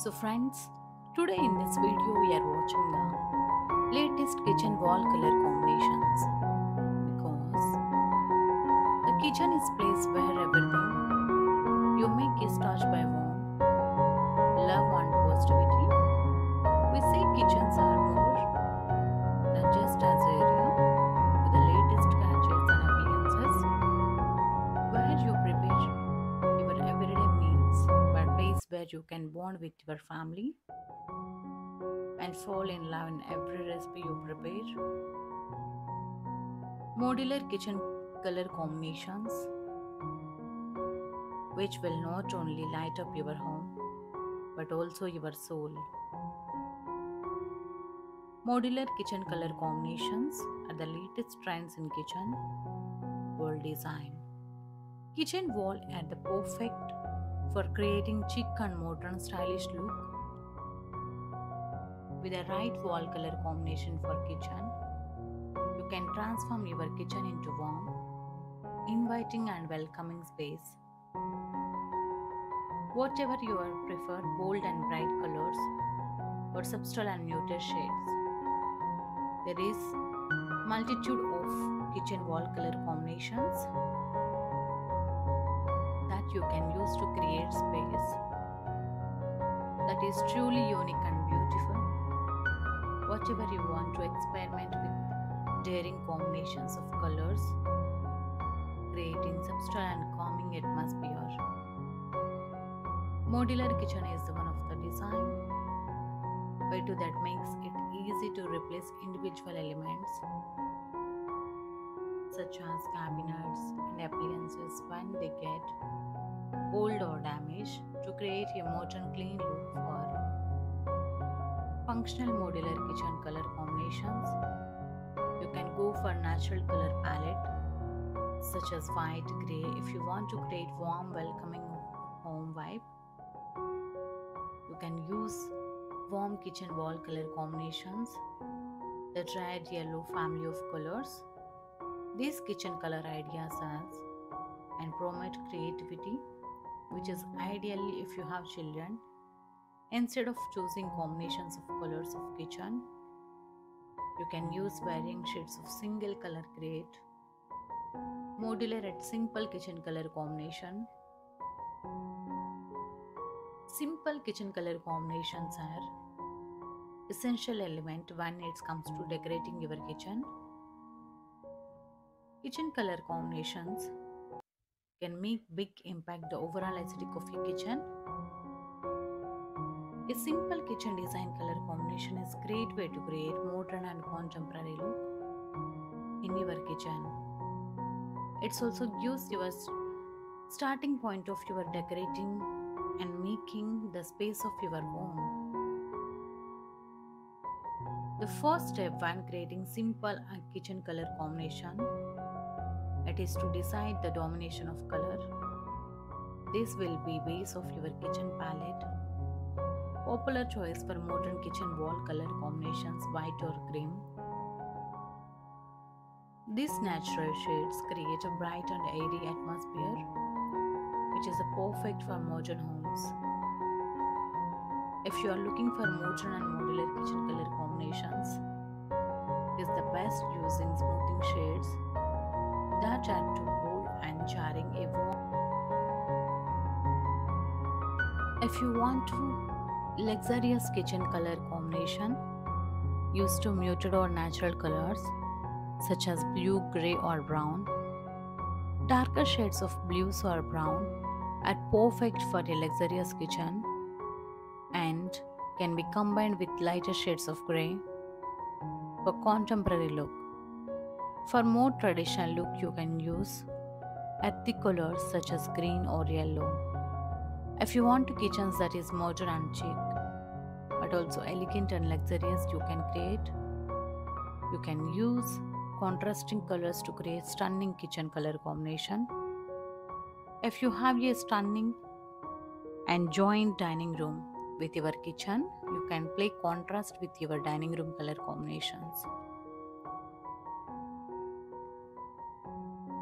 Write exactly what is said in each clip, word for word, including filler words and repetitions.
So friends, today in this video we are watching the latest kitchen wall color combinations, because the kitchen is place where everything you make is touched by warmth, love and positivity. We say kitchens are more than just as an area with the latest gadgets and appliances where you prepare your everyday meals, but place where you can bond with your family and fall in love in every recipe you prepare. Modular kitchen color combinations, which will not only light up your home but also your soul. Modular kitchen color combinations are the latest trends in kitchen wall design. Kitchen wall are the perfect for creating chic and modern stylish look. With the right wall color combination for kitchen, you can transform your kitchen into warm, inviting and welcoming space. Whatever you prefer, bold and bright colors or subtle and muted shades. There is multitude of kitchen wall color combinations that you can use to create space that is truly unique and beautiful. Whatever you want to experiment with daring combinations of colors, creating subtle and calming atmosphere. Modular kitchen is one of the design way to that makes it easy to replace individual elements such as cabinets and appliances when they get old or damaged to create a modern clean look for functional modular kitchen color combinations. You can go for natural color palette such as white, grey if you want to create warm, welcoming home vibe. You can use warm kitchen wall color combinations, the red, yellow family of colors. These kitchen color ideas are and promote creativity, which is ideally if you have children. Instead of choosing combinations of colors of kitchen, you can use varying shades of single color. Create modular and simple kitchen color combination. Simple kitchen color combinations are essential element when it comes to decorating your kitchen. Kitchen color combinations can make big impact the overall aesthetic of your kitchen. A simple kitchen design color combination is a great way to create modern and contemporary look in your kitchen. It also gives your starting point of your decorating and making the space of your home. The first step when creating simple kitchen color combination, it is to decide the domination of color. This will be base of your kitchen palette. Popular choice for modern kitchen wall color combinations, white or cream. These natural shades create a bright and airy atmosphere, which is perfect for modern homes. If you are looking for modern and modular kitchen color combinations, it is the best using smoothing shades that are too bold and jarring a warm. If you want to luxurious kitchen color combination, used to muted or natural colors such as blue, grey or brown. Darker shades of blues or brown are perfect for a luxurious kitchen and can be combined with lighter shades of grey for contemporary look. For more traditional look, you can use earthy colors such as green or yellow. If you want kitchens that is modern and chic, but also elegant and luxurious, you can create. You can use contrasting colors to create stunning kitchen color combination. If you have a stunning and joint dining room with your kitchen, you can play contrast with your dining room color combinations.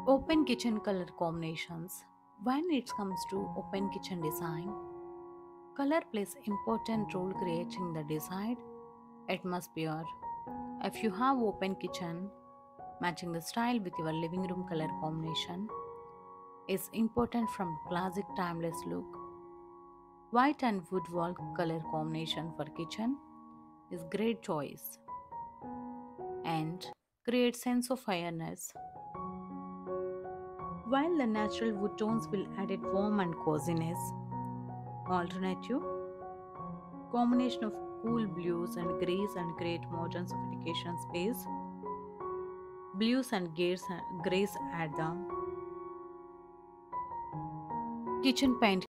Open kitchen color combinations. When it comes to open kitchen design, Color plays important role creating the desired atmosphere. If you have open kitchen, matching the style with your living room color combination is important from classic timeless look. White and wood wall color combination for kitchen is great choice and creates sense of fairness, while the natural wood tones will add it warm and coziness. Alternative combination of cool blues and grays and create modern sophistication space. Blues and grays add the kitchen paint.